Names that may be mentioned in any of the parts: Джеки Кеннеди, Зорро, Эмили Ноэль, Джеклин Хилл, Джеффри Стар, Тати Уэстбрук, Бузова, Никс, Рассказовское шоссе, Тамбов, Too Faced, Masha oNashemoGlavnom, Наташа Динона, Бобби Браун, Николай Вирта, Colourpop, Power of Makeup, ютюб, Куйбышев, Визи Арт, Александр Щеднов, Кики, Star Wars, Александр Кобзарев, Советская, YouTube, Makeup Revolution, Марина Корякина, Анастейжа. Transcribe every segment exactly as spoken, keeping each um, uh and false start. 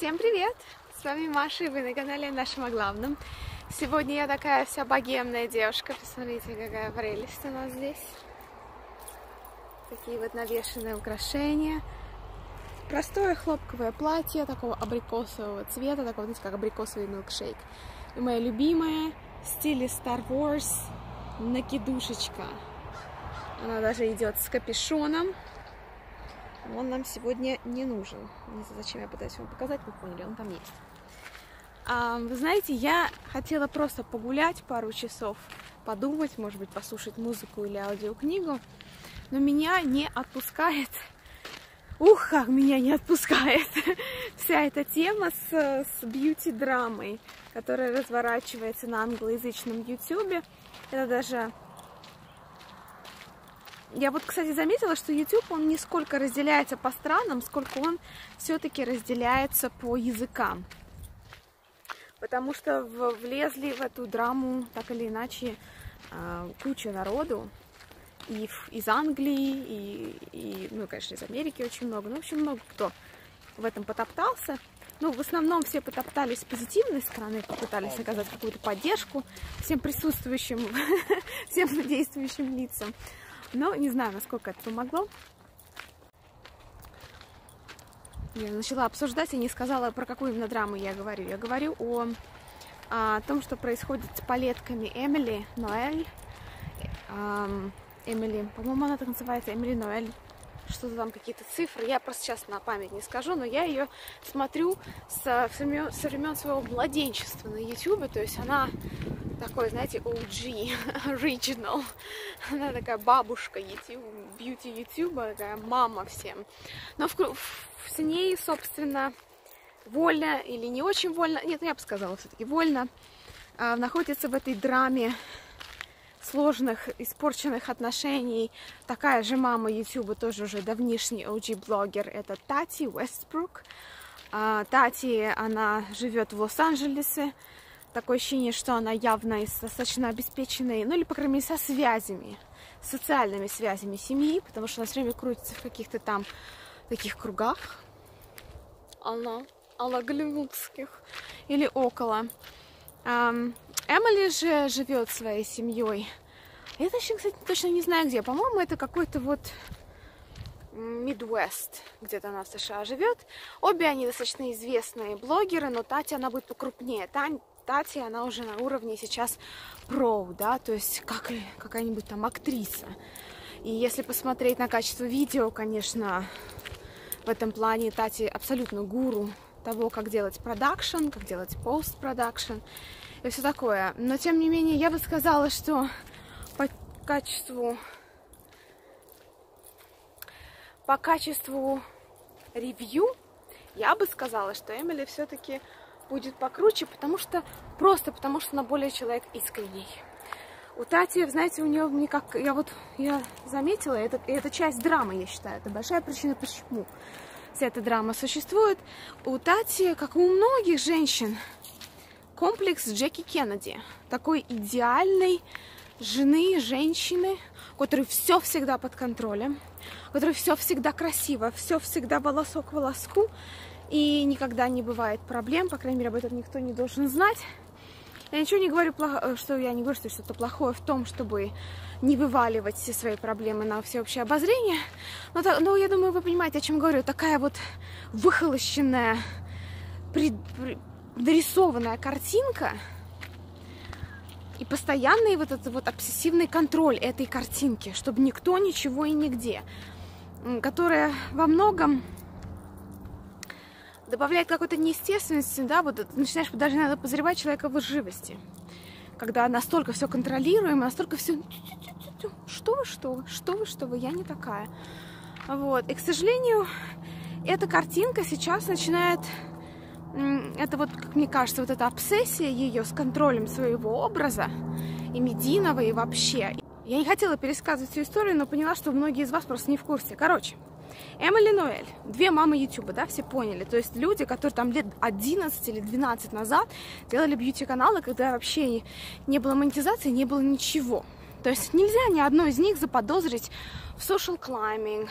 Всем привет! С вами Маша, и вы на канале о нашем о главном. Сегодня я такая вся богемная девушка. Посмотрите, какая прелесть у нас здесь. Такие вот навешенные украшения. Простое хлопковое платье такого абрикосового цвета, такого, знаете, как абрикосовый милкшейк. И моя любимая в стиле Star Wars накидушечка. Она даже идет с капюшоном. Он нам сегодня не нужен. Не знаю, зачем я пытаюсь вам показать, вы поняли, он там есть. А, вы знаете, я хотела просто погулять пару часов, подумать, может быть, послушать музыку или аудиокнигу, но меня не отпускает. Ух, как меня не отпускает вся эта тема с, с бьюти-драмой, которая разворачивается на англоязычном ютубе. Это даже... Я вот, кстати, заметила, что YouTube, он не сколько разделяется по странам, сколько он все-таки разделяется по языкам. Потому что в, влезли в эту драму, так или иначе, э, куча народу. И в, из Англии, и, и, ну, конечно, из Америки очень много. Ну, в общем, много кто в этом потоптался. Ну, в основном все потоптались с позитивной стороны, попытались оказать какую-то поддержку всем присутствующим, всем действующим лицам. Но не знаю, насколько это помогло. Я начала обсуждать и не сказала, про какую именно драму я говорю. Я говорю о, о том, что происходит с палетками Эмили Ноэль. Эмили, по-моему, она так называется, Эмили Ноэль. Что-то там, какие-то цифры. Я просто сейчас на память не скажу, но я ее смотрю со времен, со времен своего младенчества на ютубе. То есть она... такой, знаете, о джи, original. Она такая бабушка YouTube, beauty YouTube, такая мама всем. Но в, в, с ней, собственно, вольно или не очень вольно, нет, я бы сказала, все-таки вольно, э, находится в этой драме сложных, испорченных отношений. Такая же мама YouTube, тоже уже давнишний о джи-блогер, это Тати Уэстбрук. Э, Тати, она живет в Лос-Анджелесе. Такое ощущение, что она явно из достаточно обеспеченной, ну или, по крайней мере, со связями, социальными связями семьи, потому что она все время крутится в каких-то там таких кругах, она, она голливудских или около. Эмили же живет своей семьей. Я точно, кстати, точно не знаю где. По-моему, это какой-то вот Мидвест, где-то она в США живет. Обе они достаточно известные блогеры, но Тати, она будет покрупнее. Тань Тати, она уже на уровне сейчас проу, да, то есть как какая-нибудь там актриса. И если посмотреть на качество видео, конечно, в этом плане Тати абсолютно гуру того, как делать продакшн, как делать пост-продакшн и все такое. Но, тем не менее, я бы сказала, что по качеству, по качеству ревью, я бы сказала, что Эмили все-таки... будет покруче, потому что просто потому что она более человек искренний. У Тати, знаете, у нее никак, я вот я заметила, это, это часть драмы, я считаю, это большая причина, почему вся эта драма существует. У Тати, как у многих женщин, комплекс Джеки Кеннеди, такой идеальной жены, женщины, у которой все всегда под контролем, у которой все всегда красиво, все всегда волосок к волоску. И никогда не бывает проблем, по крайней мере, об этом никто не должен знать. Я ничего не говорю, что я не говорю, что что-то плохое в том, чтобы не вываливать все свои проблемы на всеобщее обозрение. Но, но я думаю, вы понимаете, о чем говорю. Такая вот выхолощенная, пред, пред, нарисованная картинка и постоянный вот этот вот обсессивный контроль этой картинки, чтобы никто, ничего и нигде, которая во многом добавляет какой-то неестественности, да, вот начинаешь даже иногда подозревать человека в лживости, когда настолько все контролируемо, настолько все, что вы, что вы, что вы, что вы, я не такая, вот, и, к сожалению, эта картинка сейчас начинает, это вот, как мне кажется, вот эта обсессия ее с контролем своего образа, и медийного, и вообще, я не хотела пересказывать всю историю, но поняла, что многие из вас просто не в курсе, короче. Эмили Ноэль, две мамы ютуба, да, все поняли, то есть люди, которые там лет одиннадцать или двенадцать назад делали бьюти-каналы, когда вообще не было монетизации, не было ничего, то есть нельзя ни одной из них заподозрить в social climbing,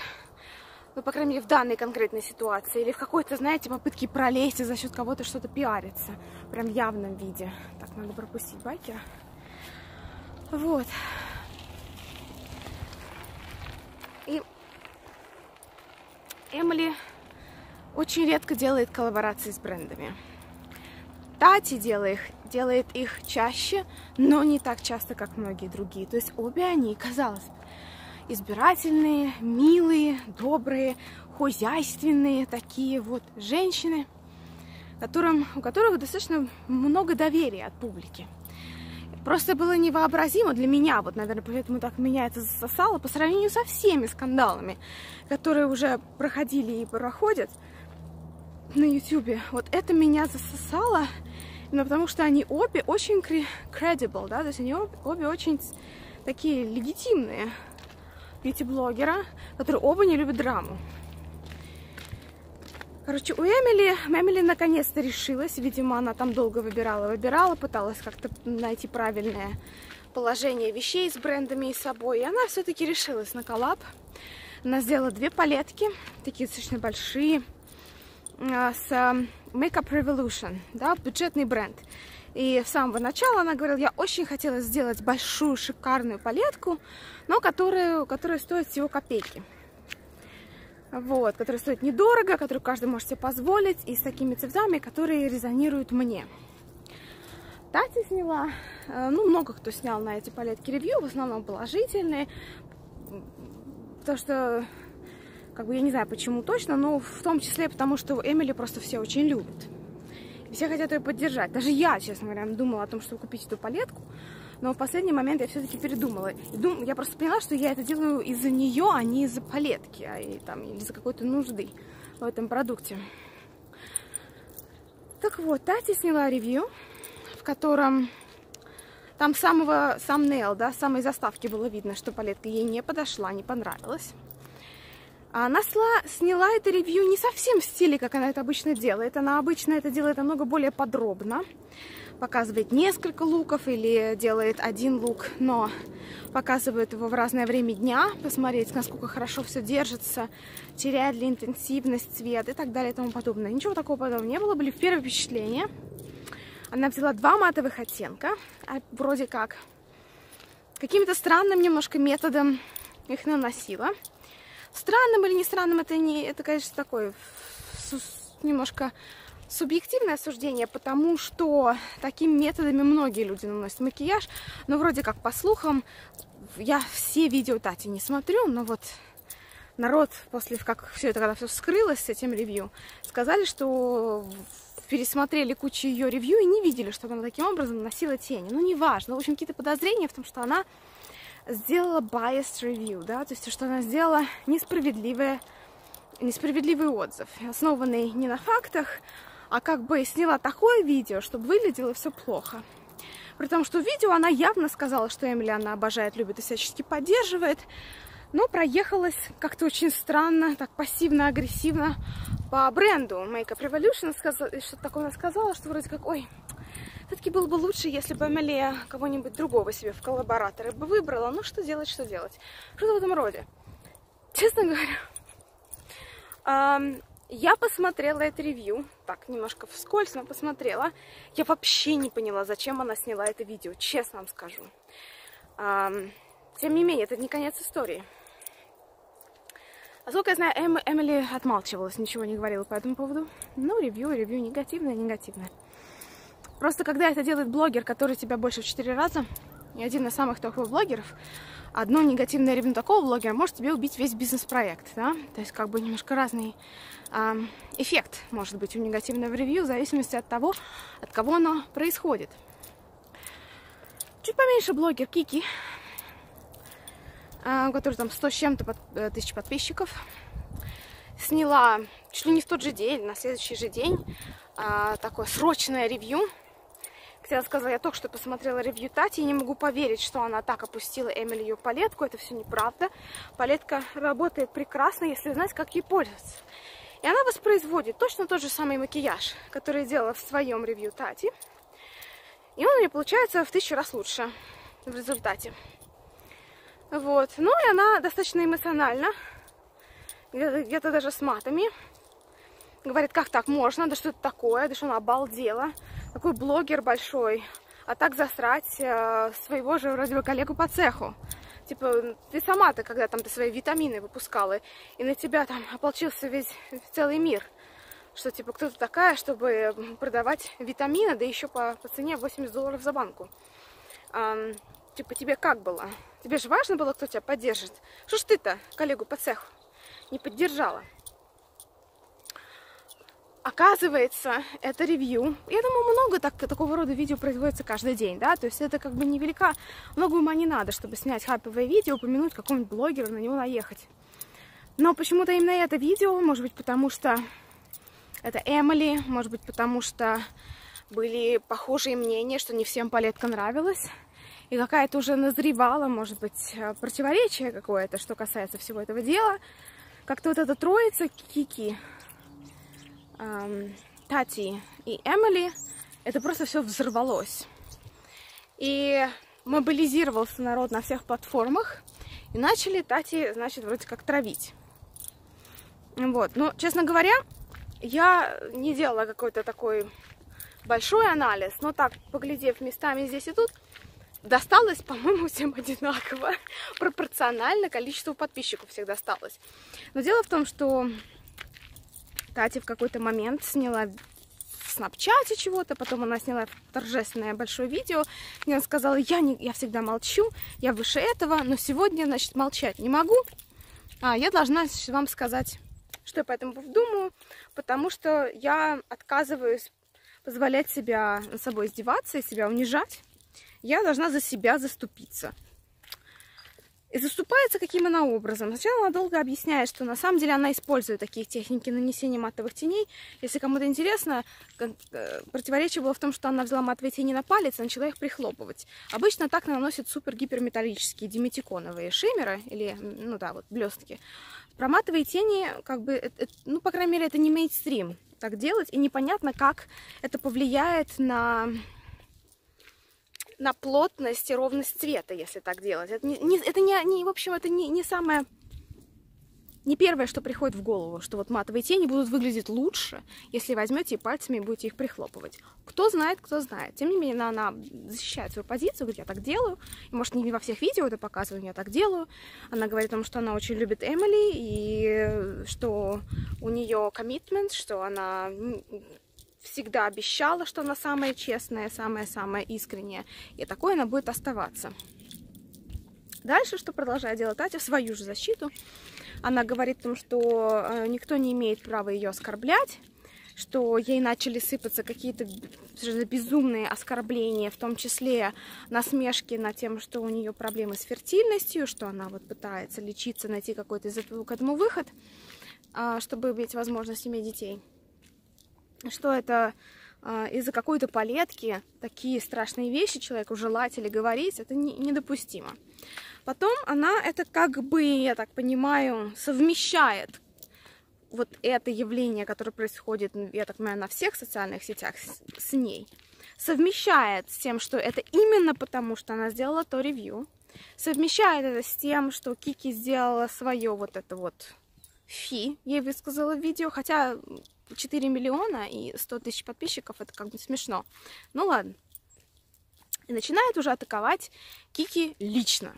ну, по крайней мере, в данной конкретной ситуации, или в какой-то, знаете, попытке пролезть и за счет кого-то что-то пиариться, прям в явном виде. Так, надо пропустить байкера. Вот. И Эмили очень редко делает коллаборации с брендами. Тати делает, делает их чаще, но не так часто, как многие другие. То есть обе они, казалось бы, избирательные, милые, добрые, хозяйственные такие вот женщины, которым, у которых достаточно много доверия от публики. Просто было невообразимо для меня, вот, наверное, поэтому так меня это засосало, по сравнению со всеми скандалами, которые уже проходили и проходят на ютубе. Вот это меня засосало, но потому что они обе очень credible, да, то есть они обе, обе очень такие легитимные бьюти-блогера, которые оба не любят драму. Короче, у Эмили, Эмили наконец-то решилась, видимо, она там долго выбирала-выбирала, пыталась как-то найти правильное положение вещей с брендами и собой, и она все-таки решилась на коллаб. Она сделала две палетки, такие достаточно большие, с Makeup Revolution, да, бюджетный бренд. И с самого начала она говорила, я очень хотела сделать большую шикарную палетку, но которая, которая стоит всего копейки. Вот, которая стоит недорого, которую каждый может себе позволить, и с такими цветами, которые резонируют мне. Тати сняла, ну много кто снял на эти палетки ревью, в основном положительные, потому что, как бы я не знаю почему точно, но в том числе потому, что Эмили просто все очень любят. Все хотят ее поддержать. Даже я, честно говоря, думала о том, чтобы купить эту палетку, но в последний момент я все-таки передумала. Я просто поняла, что я это делаю из-за нее, а не из-за палетки, а и, там, или из-за какой-то нужды в этом продукте. Так вот, Тати сняла ревью, в котором там самого самнейл, да, самой заставки было видно, что палетка ей не подошла, не понравилась. Она сняла это ревью не совсем в стиле, как она это обычно делает. Она обычно это делает намного более подробно. Показывает несколько луков или делает один лук, но показывает его в разное время дня. Посмотреть, насколько хорошо все держится, теряет ли интенсивность, цвет и так далее и тому подобное. Ничего такого подобного не было. Были первые впечатления. Она взяла два матовых оттенка. Вроде как каким-то странным немножко методом их наносила. Странным или не странным, это, не, это конечно, такое немножко субъективное суждение, потому что такими методами многие люди наносят макияж. Но вроде как, по слухам, я все видео Тати не смотрю, но вот народ, после как все это, когда все вскрылось с этим ревью, сказали, что пересмотрели кучу ее ревью и не видели, чтобы она таким образом наносила тени. Ну, неважно. В общем, какие-то подозрения в том, что она сделала biased review, да, то есть, что она сделала несправедливый, несправедливый отзыв, основанный не на фактах, а как бы сняла такое видео, чтобы выглядело все плохо. При том, что в видео она явно сказала, что Эмили она обожает, любит и всячески поддерживает, но проехалась как-то очень странно, так пассивно-агрессивно по бренду Makeup Revolution, что-то такое она сказала, что вроде как, ой, все-таки было бы лучше, если бы Эмили кого-нибудь другого себе в коллабораторы бы выбрала. Ну, что делать, что делать. Что-то в этом роде. Честно говоря, я посмотрела это ревью. Так, немножко вскользь, но посмотрела. Я вообще не поняла, зачем она сняла это видео. Честно вам скажу. Тем не менее, это не конец истории. Насколько я знаю, Эмили отмалчивалась, ничего не говорила по этому поводу. Ну, ревью, ревью негативное, негативное. Просто когда это делает блогер, который тебя больше в четыре раза, и один из самых топовых блогеров, одно негативное ревью такого блогера может тебе убить весь бизнес-проект, да? То есть как бы немножко разный э, эффект может быть у негативного ревью в зависимости от того, от кого оно происходит. Чуть поменьше блогер Кики, э, у которой там сто с чем-то под, э, тысяч подписчиков, сняла чуть ли не в тот же день, на следующий же день, э, такое срочное ревью. Я сказала, я только что посмотрела ревью Тати и не могу поверить, что она так опустила Эмили ее палетку. Это все неправда. Палетка работает прекрасно, если знать, как ей пользоваться. И она воспроизводит точно тот же самый макияж, который делала в своем ревью Тати. И он у нее получается в тысячу раз лучше в результате. Вот. Ну и она достаточно эмоционально где-то даже с матами. Говорит, как так можно, да что это такое, да что она обалдела. Такой блогер большой, а так засрать своего же вроде бы коллегу по цеху. Типа, ты сама-то, когда там ты свои витамины выпускала, и на тебя там ополчился весь целый мир. Что, типа, кто-то такая, чтобы продавать витамины, да еще по, по цене восемьдесят долларов за банку. А, типа, тебе как было? Тебе же важно было, кто тебя поддержит? Что ж ты-то коллегу по цеху не поддержала? Оказывается, это ревью. Я думаю, много так, такого рода видео производится каждый день, да? То есть это как бы невелика. Много ума не надо, чтобы снять хайповое видео, упомянуть какого-нибудь блогера, на него наехать. Но почему-то именно это видео, может быть, потому что это Эмили, может быть, потому что были похожие мнения, что не всем палетка нравилась. И какая-то уже назревала, может быть, противоречие какое-то, что касается всего этого дела. Как-то вот эта троица Кики, Тати и Эмили, это просто все взорвалось. И мобилизировался народ на всех платформах. И начали Тати, значит, вроде как травить. Вот, ну, честно говоря, я не делала какой-то такой большой анализ, но так, поглядев местами здесь и тут, досталось, по-моему, всем одинаково. Пропорционально количеству подписчиков всех досталось. Но дело в том, что Тати в какой-то момент сняла в снапчате чего-то, потом она сняла торжественное большое видео, и она сказала, я, не, я всегда молчу, я выше этого, но сегодня, значит, молчать не могу, а я должна вам сказать, что я по этому думаю, потому что я отказываюсь позволять себя собой издеваться и себя унижать. Я должна за себя заступиться. И заступается каким она образом? Сначала она долго объясняет, что на самом деле она использует такие техники нанесения матовых теней. Если кому-то интересно, противоречие было в том, что она взяла матовые тени на палец и начала их прихлопывать. Обычно так наносят супер-гиперметаллические диметиконовые шиммеры, или, ну да, вот блестки. Про матовые тени, как бы, это, ну, по крайней мере, это не мейнстрим так делать, и непонятно, как это повлияет на... на плотность и ровность цвета, если так делать. Это не, не, это не, не, в общем, это не, не самое, не первое, что приходит в голову, что вот матовые тени будут выглядеть лучше, если возьмете и пальцами будете их прихлопывать. Кто знает, кто знает. Тем не менее, она, она защищает свою позицию, говорит, я так делаю. И, может, не во всех видео это показываю, но я так делаю. Она говорит о том, что она очень любит Эмили, и что у нее коммитмент, что она... всегда обещала, что она самая честная, самая-самая искренняя. И такой она будет оставаться. Дальше, что продолжает делать Тати в свою же защиту, она говорит о том, что никто не имеет права ее оскорблять, что ей начали сыпаться какие-то безумные оскорбления, в том числе насмешки над тем, что у нее проблемы с фертильностью, что она вот пытается лечиться, найти какой-то из этого к этому выход, чтобы иметь возможность иметь детей. Что это э, из-за какой-то палетки такие страшные вещи человеку желать или говорить, это не, недопустимо. Потом она это как бы, я так понимаю, совмещает вот это явление, которое происходит, я так понимаю, на всех социальных сетях с, с ней. Совмещает с тем, что это именно потому, что она сделала то ревью. Совмещает это с тем, что Кики сделала свое вот это вот фи, ей высказала в видео, хотя... четыре миллиона и сто тысяч подписчиков, это как бы смешно. Ну ладно. И начинает уже атаковать Кики лично.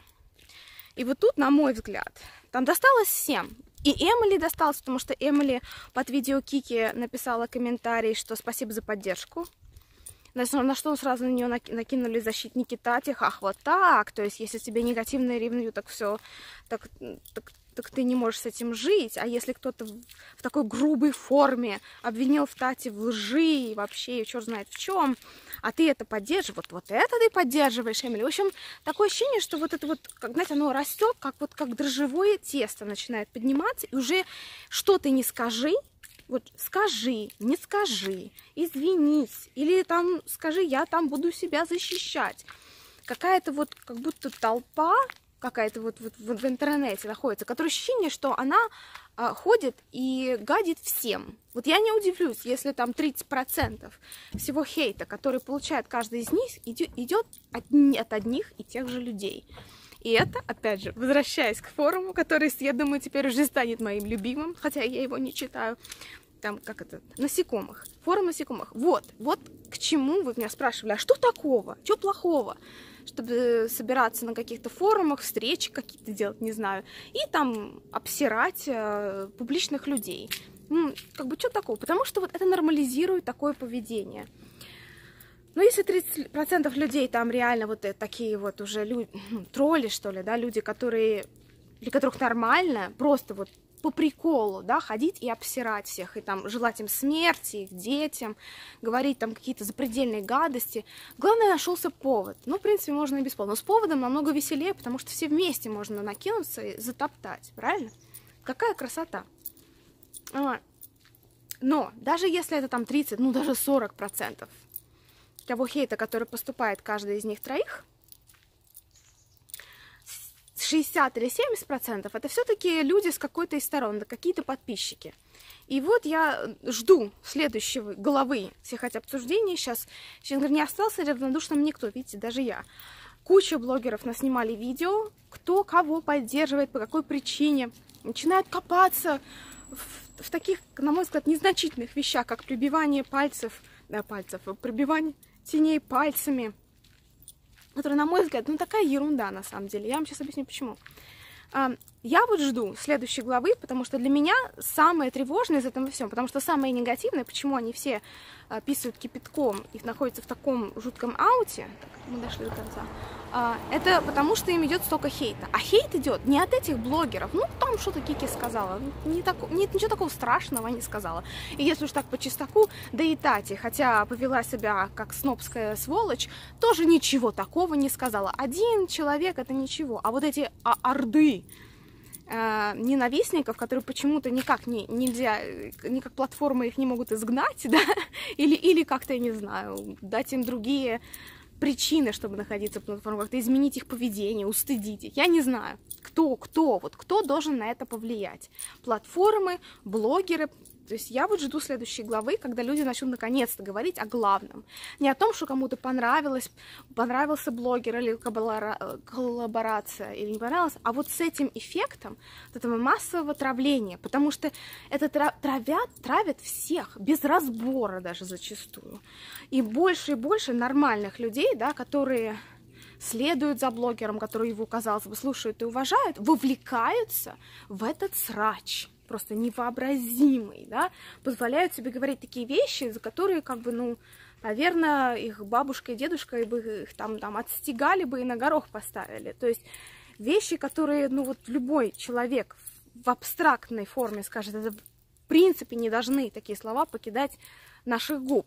И вот тут, на мой взгляд, там досталось всем. И Эмили досталось, потому что Эмили под видео Кики написала комментарий, что спасибо за поддержку. На что сразу на нее накинули защитники Тати, ах, вот так, то есть если тебе негативное ревью, так все, так, так, так ты не можешь с этим жить, а если кто-то в такой грубой форме обвинил в Тати в лжи и вообще, и черт знает в чем, а ты это поддерживаешь, вот, вот это ты поддерживаешь, Эмили. В общем, такое ощущение, что вот это вот, как, знаете, оно растет, как вот как дрожжевое тесто начинает подниматься, и уже что ты не скажи, вот скажи, не скажи, извинись, или там скажи, я там буду себя защищать. Какая-то вот как будто толпа какая-то вот, вот, вот в интернете находится, которое ощущение, что она а, ходит и гадит всем. Вот я не удивлюсь, если там тридцать процентов всего хейта, который получает каждый из них, идет от, от одних и тех же людей. И это, опять же, возвращаясь к форуму, который, я думаю, теперь уже станет моим любимым, хотя я его не читаю, там, как это, насекомых, форум насекомых. Вот, вот к чему вы меня спрашивали, а что такого, что плохого, чтобы собираться на каких-то форумах, встречи какие-то делать, не знаю, и там обсирать э, публичных людей. Ну, как бы, что такого, потому что вот это нормализирует такое поведение. Ну, если тридцать процентов людей там реально вот такие вот уже люди, тролли, что ли, да, люди, которые, для которых нормально просто вот по приколу, да, ходить и обсирать всех, и там желать им смерти, их детям, говорить там какие-то запредельные гадости. Главное, нашелся повод. Ну, в принципе, можно и без повода. Но с поводом намного веселее, потому что все вместе можно накинуться и затоптать, правильно? Какая красота! Но даже если это там тридцать, ну, даже сорок процентов того хейта, который поступает каждый из них троих, шестьдесят или семьдесят процентов это все-таки люди с какой-то из сторон, да, какие-то подписчики. И вот я жду следующего главы всех этих обсуждений. Сейчас, сейчас не остался равнодушным никто, видите, даже я. Куча блогеров наснимали видео, кто кого поддерживает, по какой причине. Начинают копаться в, в таких, на мой взгляд, незначительных вещах, как прибивание пальцев, да, пальцев, прибивание теней пальцами, которая, на мой взгляд, ну такая ерунда на самом деле. Я вам сейчас объясню, почему. Я вот жду следующей главы, потому что для меня самое тревожное из этого всего, потому что самое негативное, почему они все писают кипятком и находятся в таком жутком ауте, мы дошли до конца, это потому что им идет столько хейта. А хейт идет не от этих блогеров, ну там что-то Кики сказала, не так, нет ничего такого страшного не сказала. И если уж так по чистаку, да и Тати, хотя повела себя как снобская сволочь, тоже ничего такого не сказала. Один человек — это ничего, а вот эти орды ненавистников, которые почему-то никак не, нельзя, никак платформы их не могут изгнать, да, или, или как-то, я не знаю, дать им другие причины, чтобы находиться на платформе, как-то изменить их поведение, устыдить их. Я не знаю, кто, кто, вот кто должен на это повлиять. Платформы, блогеры. То есть я вот жду следующей главы, когда люди начнут наконец-то говорить о главном. Не о том, что кому-то понравилось, понравился блогер или коллаборация, или не понравилось, а вот с этим эффектом вот этого массового травления, потому что это травят, травят всех, без разбора даже зачастую. И больше и больше нормальных людей, да, которые следуют за блогером, который его, казалось бы, слушают и уважают, вовлекаются в этот срач. Просто невообразимый, да, позволяют себе говорить такие вещи, за которые, как бы, ну, наверное, их бабушка и дедушка и бы их там, там отстегали бы и на горох поставили. То есть вещи, которые, ну, вот любой человек в абстрактной форме скажет, это в принципе не должны такие слова покидать наших губ.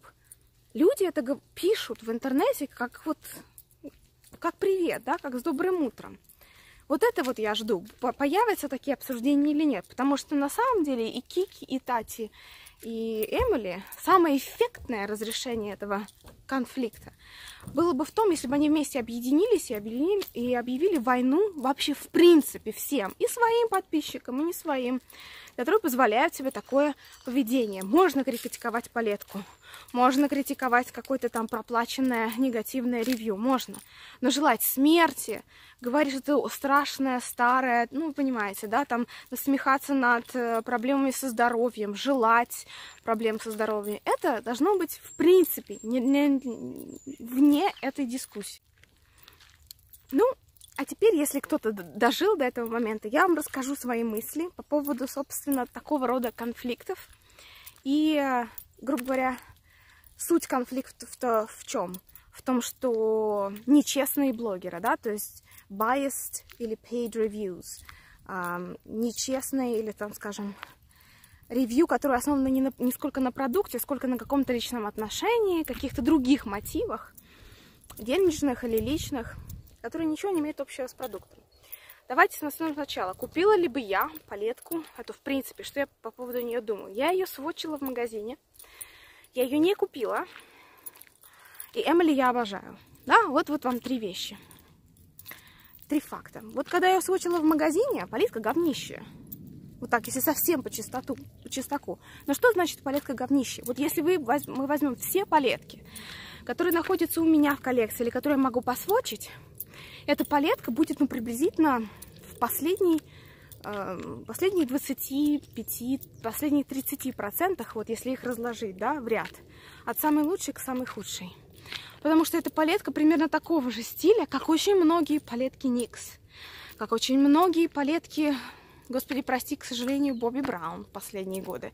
Люди это пишут в интернете как вот, как привет, да, как с добрым утром. Вот это вот я жду, появятся такие обсуждения или нет, потому что на самом деле и Кики, и Тати, и Эмили, самое эффектное разрешение этого конфликта было бы в том, если бы они вместе объединились и объединили, и объявили войну вообще в принципе всем, и своим подписчикам, и не своим, которые позволяют себе такое поведение. Можно критиковать палетку, можно критиковать какое-то там проплаченное негативное ревью, можно, но желать смерти, говорить, что это страшное, старое, ну, понимаете, да, там насмехаться над проблемами со здоровьем, желать проблем со здоровьем, это должно быть в принципе не, не, вне этой дискуссии. Ну, а теперь, если кто-то дожил до этого момента, я вам расскажу свои мысли по поводу, собственно, такого рода конфликтов. И, грубо говоря, суть конфликта в чем? В том, что нечестные блогеры, да, то есть biased или paid reviews, нечестные или, там, скажем, ревью, которое основано не, на, не сколько на продукте, сколько на каком-то личном отношении, каких-то других мотивах, денежных или личных, которые ничего не имеют общего с продуктом. Давайте начнем сначала. Купила ли бы я палетку? Это в принципе, что я по поводу нее думаю. Я ее свотчила в магазине. Я ее не купила. И Эмили я обожаю. Да, вот, вот вам три вещи. Три факта. Вот когда я ее свотчила в магазине, палетка говнищая. Вот так, если совсем по чистоту, по чистоку. Но что значит палетка говнищая? Вот если вы, мы возьмем все палетки, которые находятся у меня в коллекции, или которые я могу посвотчить, Эта палетка будет, ну, приблизительно в последней, э, последних двадцати пяти, последних тридцати процентах, вот, если их разложить, да, в ряд. От самой лучшей к самой худшей. Потому что эта палетка примерно такого же стиля, как очень многие палетки Никс. Как очень многие палетки, господи, прости, к сожалению, Бобби Браун в последние годы.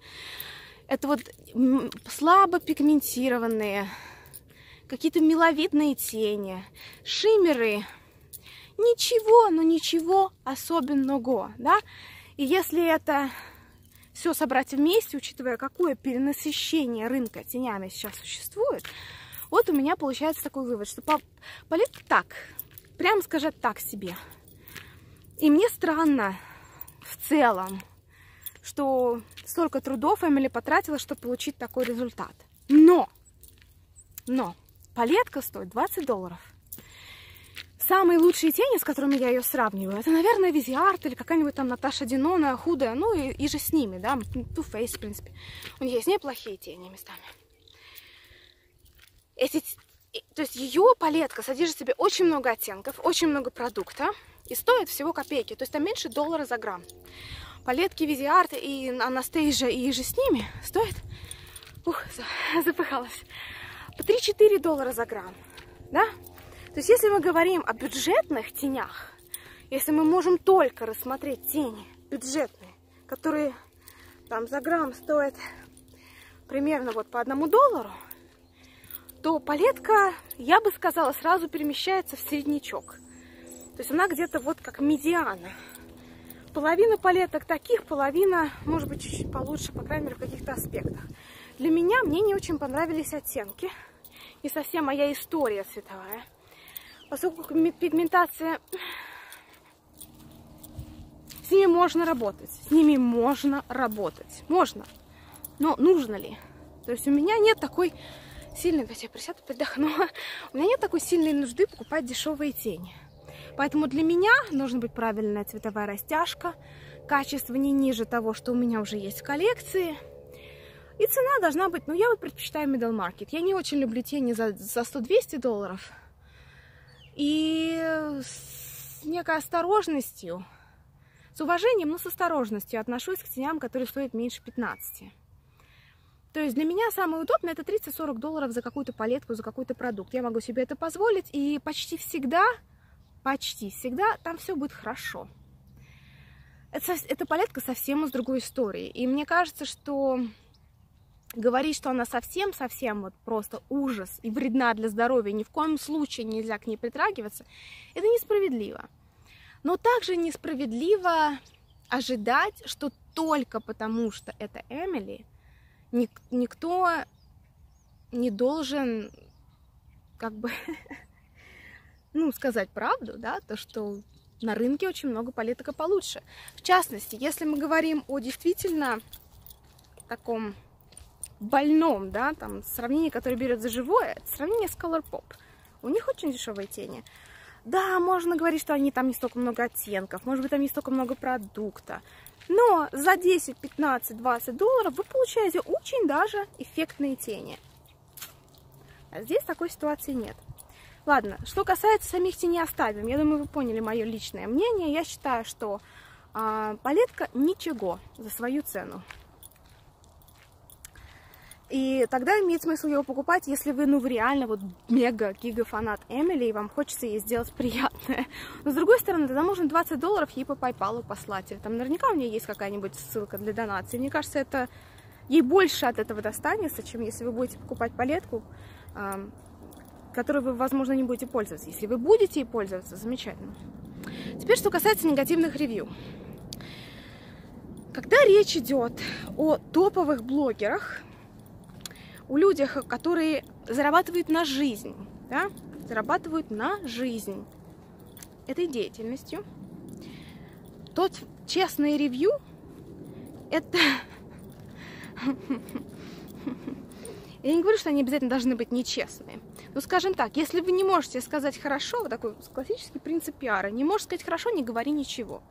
Это вот слабо пигментированные, какие-то миловидные тени, шиммеры. Ничего, но ничего особенного, да? И если это все собрать вместе, учитывая, какое перенасыщение рынка тенями сейчас существует, вот у меня получается такой вывод, что палетка так, прямо скажу, так себе. И мне странно в целом, что столько трудов Эмили потратила, чтобы получить такой результат. Но, но палетка стоит двадцать долларов. Самые лучшие тени, с которыми я ее сравниваю, это, наверное, Визи Арт или какая-нибудь там Наташа Динона, худая, ну и, и же с ними, да, Too Faced, в принципе. У нее есть неплохие тени местами. Эти, то есть ее палетка содержит в себе очень много оттенков, очень много продукта и стоит всего копейки, то есть там меньше доллара за грамм. Палетки Визи Арт и Анастейжа и же с ними стоят, ух, запыхалась, по три-четыре доллара за грамм, да? То есть если мы говорим о бюджетных тенях, если мы можем только рассмотреть тени бюджетные, которые там за грамм стоят примерно вот по одному доллару, то палетка, я бы сказала, сразу перемещается в середнячок. То есть она где-то вот как медиана. Половина палеток таких, половина, может быть, чуть-чуть получше, по крайней мере, в каких-то аспектах. Для меня, мне не очень понравились оттенки. Не совсем моя история цветовая. Поскольку пигментация... С ними можно работать. С ними можно работать. Можно. Но нужно ли? То есть у меня нет такой... Сильно, я присяду, поддохнула. У меня нет такой сильной нужды покупать дешевые тени. Поэтому для меня нужна быть правильная цветовая растяжка, качество не ниже того, что у меня уже есть в коллекции. И цена должна быть, ну я вот предпочитаю middle market. Я не очень люблю тени за, за сто-двести долларов. И с некой осторожностью, с уважением, но с осторожностью отношусь к теням, которые стоят меньше пятнадцати. То есть для меня самое удобное это тридцать-сорок долларов за какую-то палетку, за какой-то продукт. Я могу себе это позволить, и почти всегда, почти всегда там все будет хорошо. Это, эта палетка совсем из другой истории. И мне кажется, что говорить, что она совсем-совсем вот просто ужас и вредна для здоровья, ни в коем случае нельзя к ней притрагиваться, это несправедливо. Но также несправедливо ожидать, что только потому, что это Эмили, Ник- никто не должен, как бы, ну, сказать правду, да, то, что на рынке очень много палеток получше. В частности, если мы говорим о действительно таком больном, да, там, сравнении, которое берет за живое, это сравнение с Colourpop. У них очень дешевые тени. Да, можно говорить, что они там не столько много оттенков, может быть, там не столько много продукта. Но за десять, пятнадцать, двадцать долларов вы получаете очень даже эффектные тени. А здесь такой ситуации нет. Ладно, что касается самих теней, оставим. Я думаю, вы поняли мое личное мнение. Я считаю, что э, палетка ничего за свою цену. И тогда имеет смысл его покупать, если вы, ну, реально вот мега-гигафанат Эмили, и вам хочется ей сделать приятное. Но, с другой стороны, тогда можно двадцать долларов ей по PayPal послать. Там наверняка у нее есть какая-нибудь ссылка для донации. Мне кажется, это ей больше от этого достанется, чем если вы будете покупать палетку, которой вы, возможно, не будете пользоваться. Если вы будете ей пользоваться, замечательно. Теперь, что касается негативных ревью. Когда речь идет о топовых блогерах, у людях, которые зарабатывают на жизнь, да, зарабатывают на жизнь этой деятельностью. Тот честное ревью, это... Я не говорю, что они обязательно должны быть нечестные. Но, скажем так, если вы не можете сказать хорошо, вот такой классический принцип пиара, не можешь сказать хорошо, не говори ничего.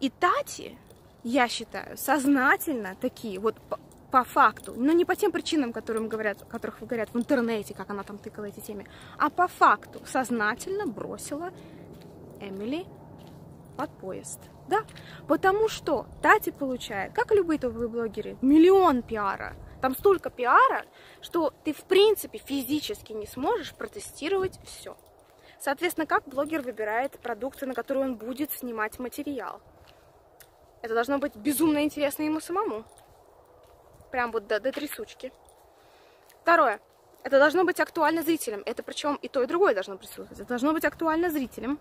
И Тати, я считаю, сознательно такие вот... по факту, но не по тем причинам, которым говорят, которых говорят в интернете, как она там тыкала эти темы, а по факту сознательно бросила Эмили под поезд. Да, потому что Тати получает, как любые топовые блогеры, миллион пиара. Там столько пиара, что ты в принципе физически не сможешь протестировать все. Соответственно, как блогер выбирает продукты, на которые он будет снимать материал? Это должно быть безумно интересно ему самому. Прям вот до, до трясучки. Второе. Это должно быть актуально зрителям. Это причем и то, и другое должно присутствовать. Это должно быть актуально зрителям.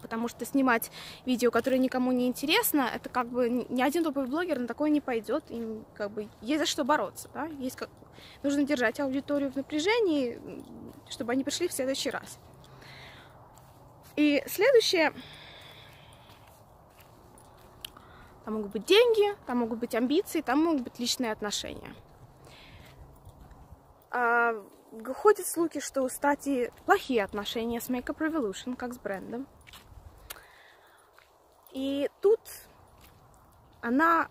Потому что снимать видео, которое никому не интересно, это как бы ни один топовый блогер на такое не пойдет. И как бы есть за что бороться. Да? Есть как... Нужно держать аудиторию в напряжении, чтобы они пришли в следующий раз. И следующее... Там могут быть деньги, там могут быть амбиции, там могут быть личные отношения. А, ходят слухи, что у Тати плохие отношения с Makeup Revolution, как с брендом. И тут она...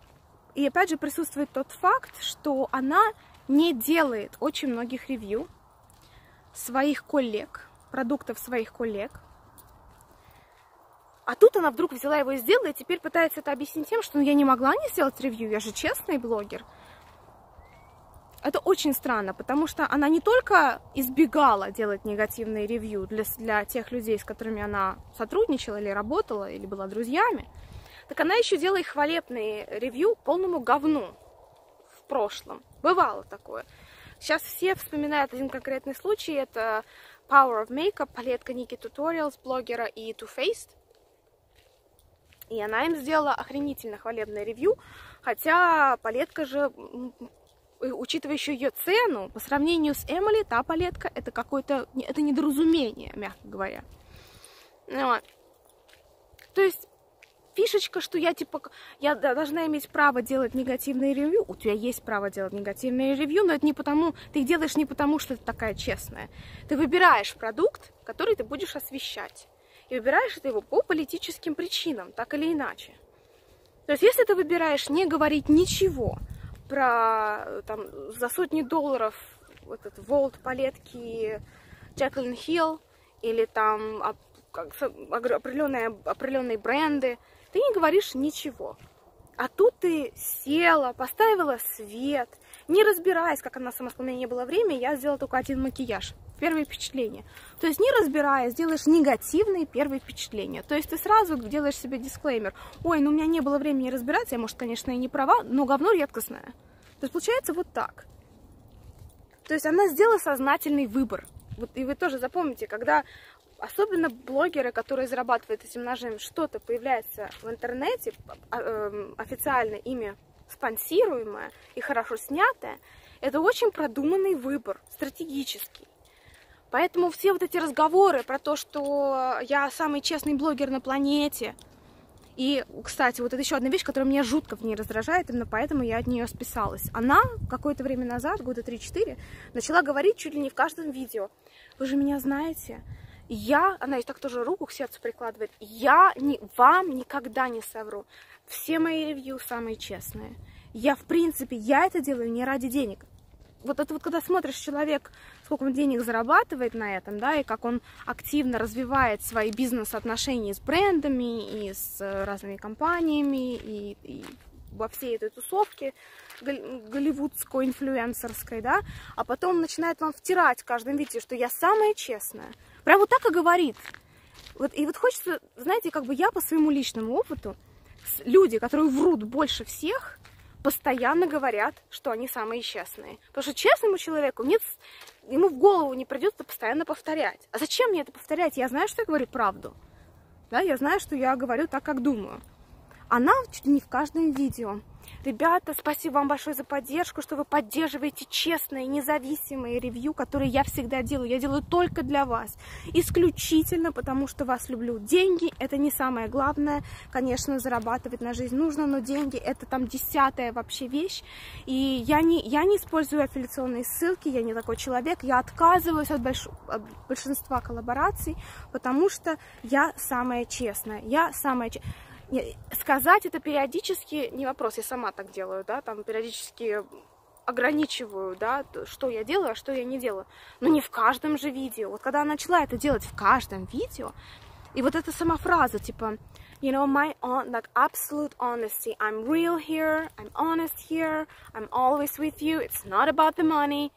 И опять же присутствует тот факт, что она не делает очень многих ревью своих коллег, продуктов своих коллег. А тут она вдруг взяла его и сделала, и теперь пытается это объяснить тем, что ну, я не могла не сделать ревью, я же честный блогер. Это очень странно, потому что она не только избегала делать негативные ревью для, для тех людей, с которыми она сотрудничала или работала, или была друзьями, так она еще делала и хвалебные ревью полному говну в прошлом. Бывало такое. Сейчас все вспоминают один конкретный случай, это Power of Makeup, палетка Кики Tutorials блогера и Too Faced. И она им сделала охренительно хвалебное ревью, хотя палетка же, учитывая еще ее цену, по сравнению с Эмили, та палетка это какое-то, это недоразумение, мягко говоря. Вот. То есть фишечка, что я типа, я должна иметь право делать негативные ревью, у тебя есть право делать негативные ревью, но это не потому, ты их делаешь не потому, что ты такая честная. Ты выбираешь продукт, который ты будешь освещать. И выбираешь ты его по политическим причинам, так или иначе. То есть, если ты выбираешь не говорить ничего про, там, за сотни долларов вот этот волт палетки Джеклин Хилл или там определенные, определенные бренды, ты не говоришь ничего. А тут ты села, поставила свет, не разбираясь, как она сама сказала, у меня не было времени, я сделала только один макияж. Первое впечатление. То есть не разбираясь, делаешь негативные первые впечатления. То есть ты сразу делаешь себе дисклеймер. Ой, ну у меня не было времени разбираться, я, может, конечно, и не права, но говно редкостное. То есть получается вот так. То есть она сделала сознательный выбор. Вот, и вы тоже запомните, когда особенно блогеры, которые зарабатывают этим ножем, что-то появляется в интернете, официальное имя спонсируемое и хорошо снятое, это очень продуманный выбор, стратегический. Поэтому все вот эти разговоры про то, что я самый честный блогер на планете. И, кстати, вот это еще одна вещь, которая меня жутко в ней раздражает, именно поэтому я от нее списалась. Она какое-то время назад, года три-четыре, начала говорить чуть ли не в каждом видео. Вы же меня знаете. Я, она и так тоже руку к сердцу прикладывает. Я не, вам никогда не совру. Все мои ревью самые честные. Я, в принципе, я это делаю не ради денег. Вот это вот, когда смотришь, человек, сколько он денег зарабатывает на этом, да, и как он активно развивает свои бизнес-отношения с брендами, и с разными компаниями, и, и во всей этой тусовке голливудской, инфлюенсерской, да, а потом начинает вам втирать в каждом видео, что я самая честная. Прям вот так и говорит. Вот, и вот хочется, знаете, как бы я по своему личному опыту, люди, которые врут больше всех, постоянно говорят, что они самые честные. Потому что честному человеку нет, ему в голову не придется постоянно повторять. А зачем мне это повторять? Я знаю, что я говорю правду. Да, я знаю, что я говорю так, как думаю. Она чуть ли не в каждом видео. Ребята, спасибо вам большое за поддержку, что вы поддерживаете честные, независимые ревью, которые я всегда делаю. Я делаю только для вас. Исключительно потому, что вас люблю. Деньги – это не самое главное. Конечно, зарабатывать на жизнь нужно, но деньги – это там десятая вообще вещь. И я не, я не использую аффилиационные ссылки, я не такой человек. Я отказываюсь от, больш... от большинства коллабораций, потому что я самая честная. Я самая честная. Нет, сказать это периодически не вопрос, я сама так делаю, да, там периодически ограничиваю, да, что я делаю, а что я не делаю. Но не в каждом же видео. Вот когда она начала это делать в каждом видео, и вот эта сама фраза, типа, you know, my own, like, absolute honesty, I'm real here, I'm honest here, I'm always with you, it's not about the money.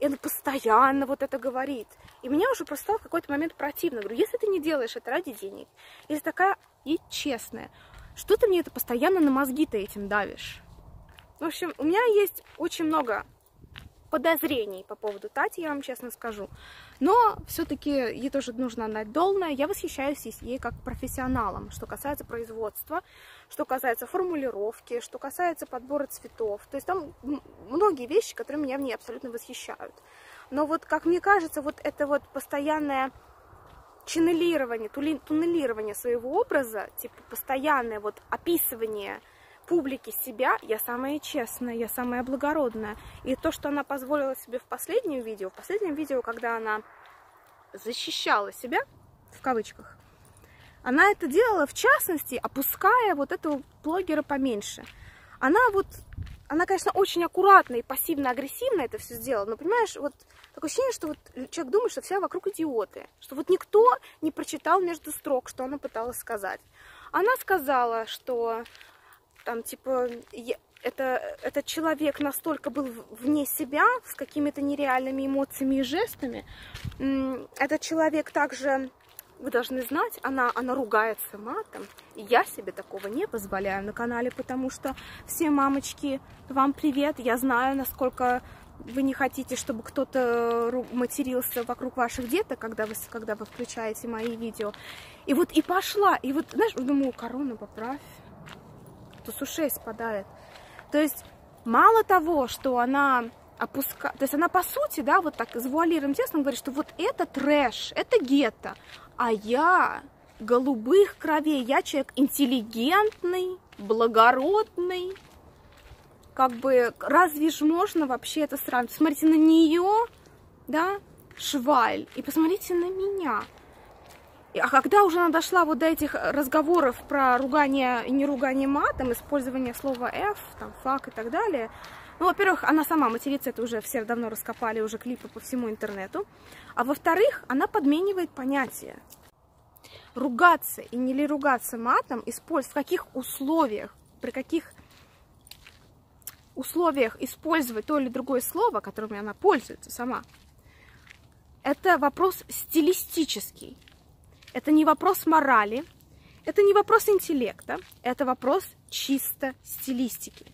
И она постоянно вот это говорит. И меня уже просто стало в какой-то момент противно. Говорю, если ты не делаешь это ради денег, если такая и честная, что ты мне это постоянно на мозги-то этим давишь? В общем, у меня есть очень много подозрений по поводу Тати, я вам честно скажу. Но все-таки ей тоже нужно отдать должное. Я восхищаюсь ей как профессионалом, что касается производства, что касается формулировки, что касается подбора цветов. То есть там многие вещи, которые меня в ней абсолютно восхищают. Но вот, как мне кажется, вот это вот постоянное ченнелирование, туннелирование своего образа, типа постоянное вот описывание публике себя, я самая честная, я самая благородная. И то, что она позволила себе в последнем видео, в последнем видео, когда она защищала себя, в кавычках, она это делала, в частности, опуская вот этого блогера поменьше. Она вот, она, конечно, очень аккуратно и пассивно-агрессивно это все сделала, но, понимаешь, вот такое ощущение, что вот человек думает, что все вокруг идиоты, что вот никто не прочитал между строк, что она пыталась сказать. Она сказала, что там, типа, я, это, этот человек настолько был вне себя, с какими-то нереальными эмоциями и жестами. Этот человек также, вы должны знать, она, она ругается матом. Я себе такого не позволяю на канале, потому что все мамочки, вам привет. Я знаю, насколько вы не хотите, чтобы кто-то матерился вокруг ваших деток, когда вы, когда вы включаете мои видео. И вот и пошла, и вот, знаешь, думаю, корону поправь, с ушей спадает. То есть мало того, что она опуска... То есть она по сути, да, вот так завуалированным текстом говорит, что вот это трэш, это гетто, а я голубых кровей, я человек интеллигентный, благородный. Как бы разве ж можно вообще это сравнить? Смотрите на нее, да, шваль, и посмотрите на меня. А когда уже она дошла вот до этих разговоров про ругание и неругание матом, использование слова F, там, фак и так далее, ну, во-первых, она сама матерится, это уже все давно раскопали, уже клипы по всему интернету, а во-вторых, она подменивает понятия. Ругаться и не ли ругаться матом, использ... в каких условиях, при каких условиях использовать то или другое слово, которыми она пользуется сама, это вопрос стилистический. Это не вопрос морали, это не вопрос интеллекта, это вопрос чисто стилистики.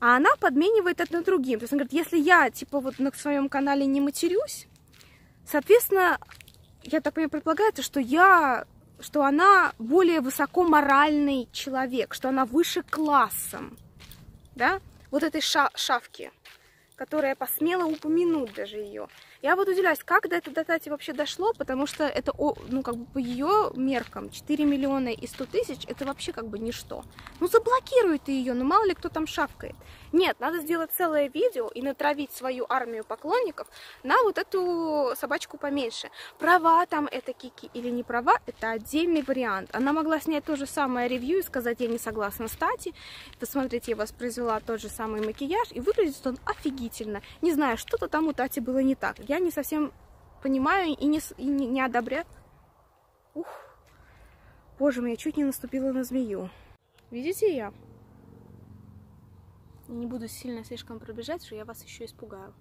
А она подменивает это другим. То есть она говорит, если я, типа, вот на своем канале не матерюсь, соответственно, я так понимаю, предполагается, что я, что она более высокоморальный человек, что она выше классом, да, вот этой ша шавки, которая посмела упомянуть даже ее. Я вот удивляюсь, как до этого до Тати вообще дошло, потому что это, ну, как бы по ее меркам, четыре миллиона и сто тысяч, это вообще как бы ничто. Ну, заблокирует ее, ну, мало ли кто там шавкает. Нет, надо сделать целое видео и натравить свою армию поклонников на вот эту собачку поменьше. Права там это Кики или не права, это отдельный вариант. Она могла снять то же самое ревью и сказать, я не согласна с Тати. Посмотрите, я воспроизвела тот же самый макияж, и выглядит он офигительно. Не знаю, что-то там у Тати было не так. Я не совсем понимаю и не, и не, не одобряю. Ух, боже мой, я чуть не наступила на змею. Видите, я не буду сильно слишком пробежать, потому что я вас еще испугаю.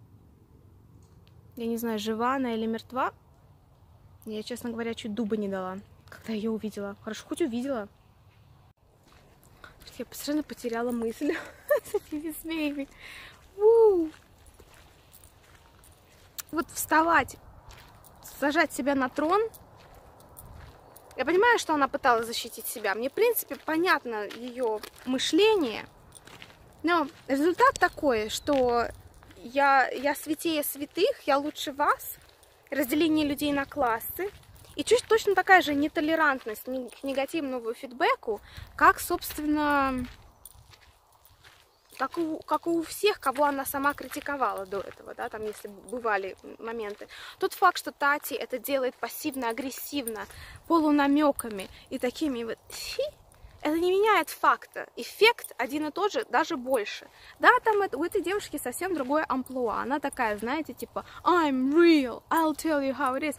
Я не знаю, жива она или мертва. Я, честно говоря, чуть дуба не дала, когда ее увидела. Хорошо, хоть увидела. Я совершенно потеряла мысль с этими змеями. Вот вставать, сажать себя на трон. Я понимаю, что она пыталась защитить себя. Мне, в принципе, понятно ее мышление. Но результат такой, что я, я святее святых, я лучше вас. Разделение людей на классы. И чуть точно такая же нетолерантность к негативному фидбэку, как, собственно, как у, как у всех, кого она сама критиковала до этого, да, там, если бывали моменты. Тот факт, что Тати это делает пассивно-агрессивно, полунамеками и такими вот, фи, это не меняет факта. Эффект один и тот же, даже больше. Да, там это, у этой девушки совсем другое амплуа. Она такая, знаете, типа I'm real, I'll tell you how it is.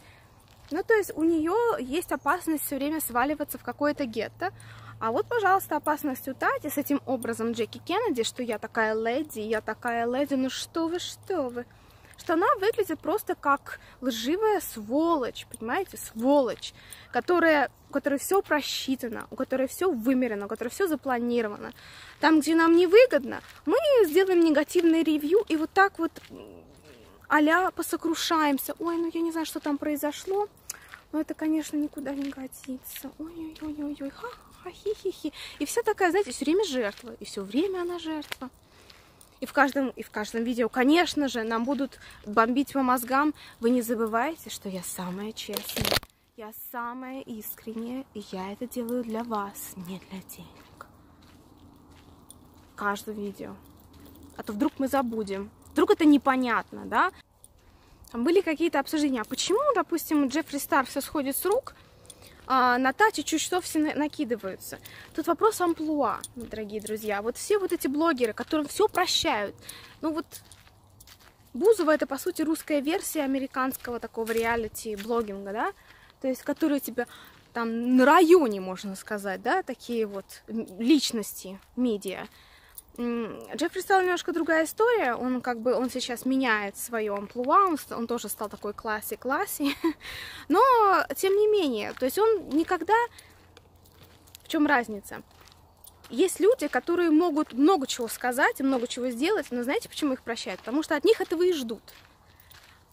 Ну, то есть у нее есть опасность все время сваливаться в какое-то гетто. А вот, пожалуйста, опасность у Тати с этим образом Джеки Кеннеди, что я такая леди, я такая леди, ну что вы, что вы. Что она выглядит просто как лживая сволочь, понимаете, сволочь, которая, у которой все просчитано, у которой все вымерено, у которой все запланировано. Там, где нам невыгодно, мы сделаем негативное ревью и вот так вот а-ля посокрушаемся. Ой, ну я не знаю, что там произошло, но это, конечно, никуда не годится. Ой-ой-ой-ой-ой, ха-ха, хи-хи-хи. И вся такая, знаете, все время жертва, и все время она жертва. И в каждом, и в каждом видео, конечно же, нам будут бомбить по мозгам. Вы не забывайте, что я самая честная, я самая искренняя, и я это делаю для вас, не для денег. В каждом видео. А то вдруг мы забудем. Вдруг это непонятно, да? Там были какие-то обсуждения. А почему, допустим, у Джеффри Стар все сходит с рук, а на Тати чуть что все накидываются? Тут вопрос амплуа, дорогие друзья. Вот все вот эти блогеры, которым все прощают. Ну вот Бузова — это, по сути, русская версия американского такого реалити-блогинга, да? То есть, которые тебя там на районе, можно сказать, да? Такие вот личности, медиа. Джеффри Стар немножко другая история. Он как бы, он сейчас меняет свое амплуа, он, он тоже стал такой класси-класси. Но, тем не менее, то есть он никогда... В чем разница? Есть люди, которые могут много чего сказать и много чего сделать, но знаете, почему их прощают? Потому что от них этого и ждут.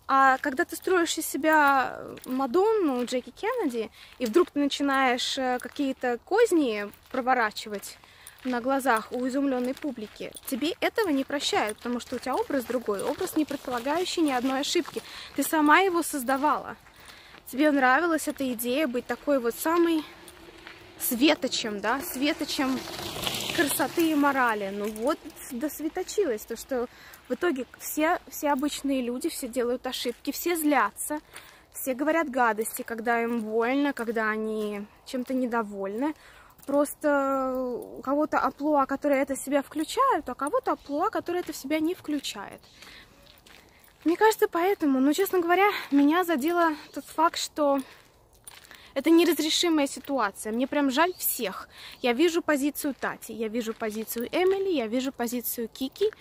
А когда ты строишь из себя Мадонну, Джеки Кеннеди, и вдруг ты начинаешь какие-то козни проворачивать на глазах у изумленной публики, тебе этого не прощают, потому что у тебя образ другой, образ, не предполагающий ни одной ошибки. Ты сама его создавала. Тебе нравилась эта идея быть такой вот самой светочем, да, светочем красоты и морали. Ну вот, досветочилась, то что в итоге все, все обычные люди, все делают ошибки, все злятся, все говорят гадости, когда им больно, когда они чем-то недовольны. Просто у кого-то амплуа, которые это в себя включают, а у кого-то амплуа, которые это в себя не включает. Мне кажется, поэтому, ну, честно говоря, меня задело тот факт, что это неразрешимая ситуация. Мне прям жаль всех. Я вижу позицию Тати, я вижу позицию Эмили, я вижу позицию Кики.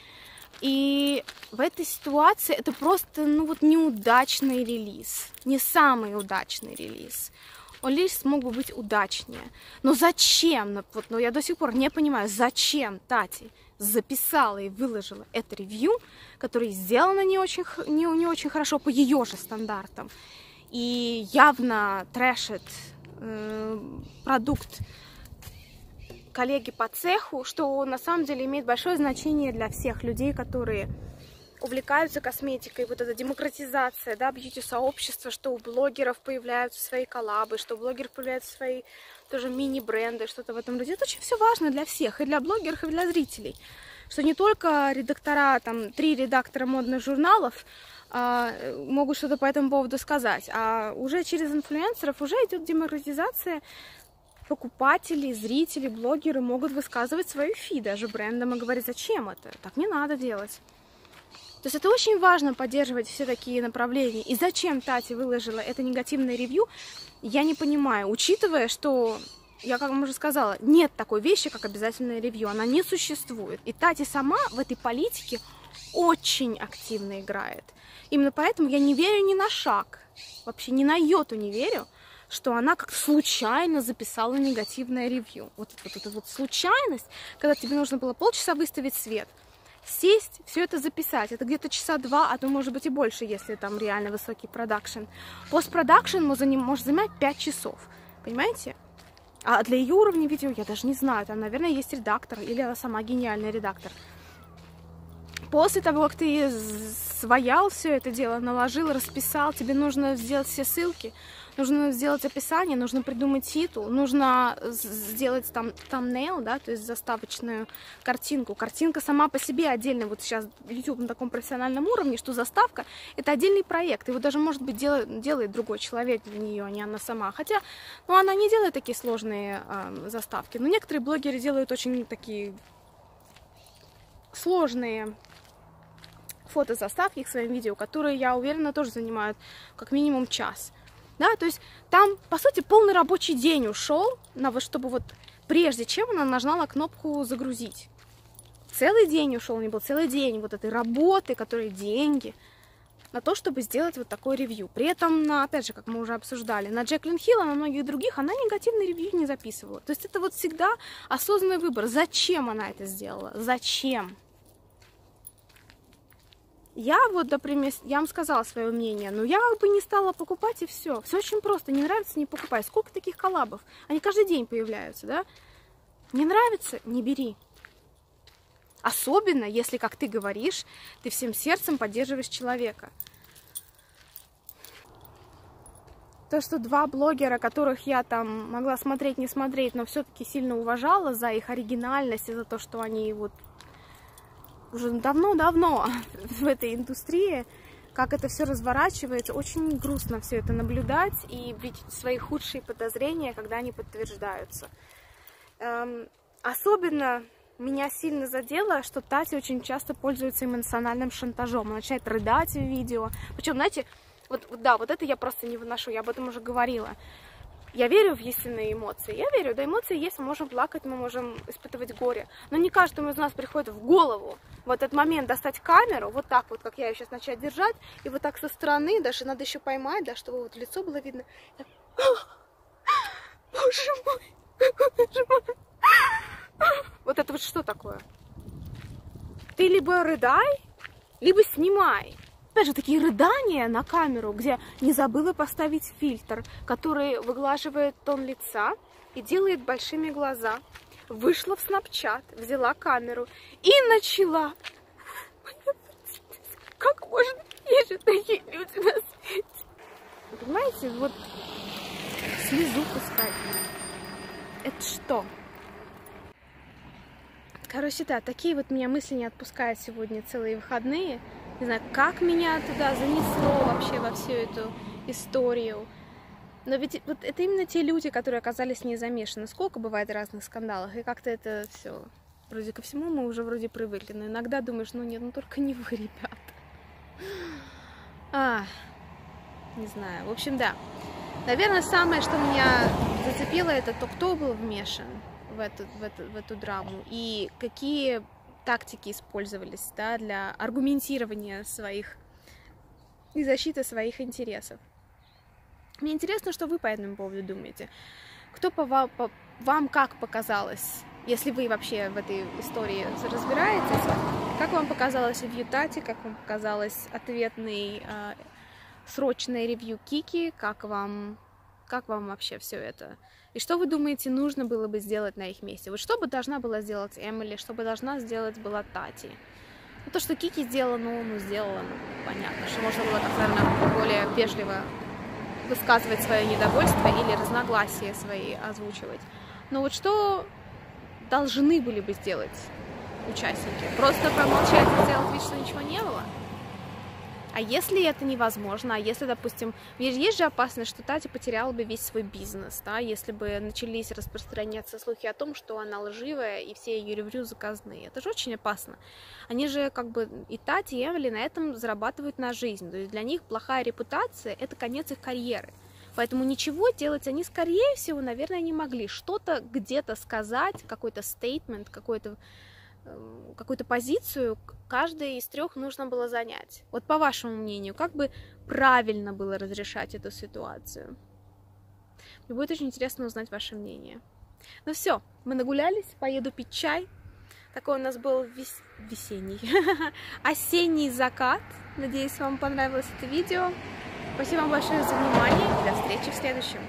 И в этой ситуации это просто, ну, вот неудачный релиз. Не самый удачный релиз. Он лишь смог бы быть удачнее. Но зачем? Но ну, я до сих пор не понимаю, зачем Тати записала и выложила это ревью, которое сделано не очень, не, не очень хорошо по ее же стандартам. И явно трэшит э, продукт коллеги по цеху, что на самом деле имеет большое значение для всех людей, которые увлекаются косметикой, вот эта демократизация, да, бьюти-сообщества, что у блогеров появляются свои коллабы, что у блогеров появляются свои тоже мини-бренды, что-то в этом роде. Это очень все важно для всех, и для блогеров, и для зрителей. Что не только редактора, там, три редактора модных журналов а, могут что-то по этому поводу сказать, а уже через инфлюенсеров уже идет демократизация. Покупатели, зрители, блогеры могут высказывать свою фи даже брендам и говорить, зачем это, так не надо делать. То есть это очень важно поддерживать все такие направления. И зачем Тати выложила это негативное ревью, я не понимаю. Учитывая, что, я как вам уже сказала, нет такой вещи, как обязательное ревью. Она не существует. И Тати сама в этой политике очень активно играет. Именно поэтому я не верю ни на шаг, вообще ни на йоту не верю, что она как-то случайно записала негативное ревью. Вот эта вот, вот, вот случайность, когда тебе нужно было полчаса выставить свет, сесть, все это записать. Это где-то часа два, а то, может быть, и больше, если там реально высокий продакшн. Постпродакшн может занимать пять часов, понимаете? А для ее уровня видео я даже не знаю. Там, наверное, есть редактор или она сама гениальный редактор. После того, как ты своял все это дело, наложил, расписал, тебе нужно сделать все ссылки. нужно сделать описание, нужно придумать титул, нужно сделать там thumbnail, да, то есть заставочную картинку. Картинка сама по себе отдельно, вот сейчас YouTube на таком профессиональном уровне, что заставка — это отдельный проект. Его даже, может быть, делает, делает другой человек для нее, а не она сама. Хотя, ну, она не делает такие сложные э, заставки. Но некоторые блогеры делают очень такие сложные фотозаставки к своим видео, которые, я уверена, тоже занимают как минимум час. Да, то есть там, по сути, полный рабочий день ушел, на вот, чтобы вот прежде чем она нажала кнопку «загрузить». Целый день ушел, у нее был целый день вот этой работы, которые деньги, на то, чтобы сделать вот такое ревью. При этом, на, опять же, как мы уже обсуждали, на Джеклин Хилл, а на многих других она негативный ревью не записывала. То есть это вот всегда осознанный выбор. Зачем она это сделала? Зачем? Я вот, например, я вам сказала свое мнение, но я бы не стала покупать, и все. Все очень просто. Не нравится — не покупай. Сколько таких коллабов? Они каждый день появляются, да? Не нравится — не бери. Особенно, если, как ты говоришь, ты всем сердцем поддерживаешь человека. То, что два блогера, которых я там могла смотреть, не смотреть, но все-таки сильно уважала за их оригинальность и за то, что они вот уже давно-давно в этой индустрии, как это все разворачивается, очень грустно все это наблюдать и видеть свои худшие подозрения, когда они подтверждаются. Эм, особенно меня сильно задело, что Тати очень часто пользуется эмоциональным шантажом. Она начинает рыдать в видео. Причем, знаете, вот, да, вот это я просто не выношу, я об этом уже говорила. Я верю в истинные эмоции. Я верю, да, эмоции есть, мы можем плакать, мы можем испытывать горе. Но не каждому из нас приходит в голову в этот момент достать камеру, вот так вот, как я ее сейчас начать держать, и вот так со стороны, даже надо еще поймать, да, чтобы вот лицо было видно. Так. Боже мой! Боже мой! Вот это вот что такое? Ты либо рыдай, либо снимай. Опять же, такие рыдания на камеру, где не забыла поставить фильтр, который выглаживает тон лица и делает большими глаза. Вышла в снапчат, взяла камеру и начала. Как можно есть такие люди на свете? Понимаете, вот слезу пускать. Это что? Короче, да, такие вот меня мысли не отпускают сегодня целые выходные. Не знаю, как меня туда занесло вообще во всю эту историю. Но ведь вот это именно те люди, которые оказались в ней замешаны. Сколько бывает разных скандалов, и как-то это все. Вроде ко всему мы уже вроде привыкли. Но иногда думаешь, ну нет, ну только не вы, ребята. А, не знаю. В общем, да. Наверное, самое, что меня зацепило, это то, кто был вмешан в эту, в эту, в эту драму. И какие тактики использовались, да, для аргументирования своих и защиты своих интересов. Мне интересно, что вы по этому поводу думаете. Кто по вам, по, вам как показалось, если вы вообще в этой истории разбираетесь, как вам показалось ревью Тати, как вам показалось ответный э, срочный ревью Кики, как вам, как вам вообще все это? И что вы думаете, нужно было бы сделать на их месте? Вот что бы должна была сделать Эмили, что бы должна сделать была Тати? Ну, то, что Кики сделала, ну, ну сделала, ну, понятно, что можно было, так, наверное, более вежливо высказывать свое недовольство или разногласия свои озвучивать. Но вот что должны были бы сделать участники? Просто промолчать и сделать вид, что ничего не было? А если это невозможно, а если, допустим, есть же опасность, что Тати потеряла бы весь свой бизнес, да, если бы начались распространяться слухи о том, что она лживая и все ее ревью заказные. Это же очень опасно. Они же как бы и Тати, и Эмили на этом зарабатывают на жизнь. То есть для них плохая репутация – это конец их карьеры. Поэтому ничего делать они, скорее всего, наверное, не могли. Что-то где-то сказать, какой-то стейтмент, какой-то... какую-то позицию каждой из трех нужно было занять. Вот по вашему мнению, как бы правильно было разрешать эту ситуацию? Мне будет очень интересно узнать ваше мнение. Ну все, мы нагулялись, поеду пить чай. Такой у нас был вес... весенний, осенний закат. Надеюсь, вам понравилось это видео. Спасибо вам большое за внимание и до встречи в следующем.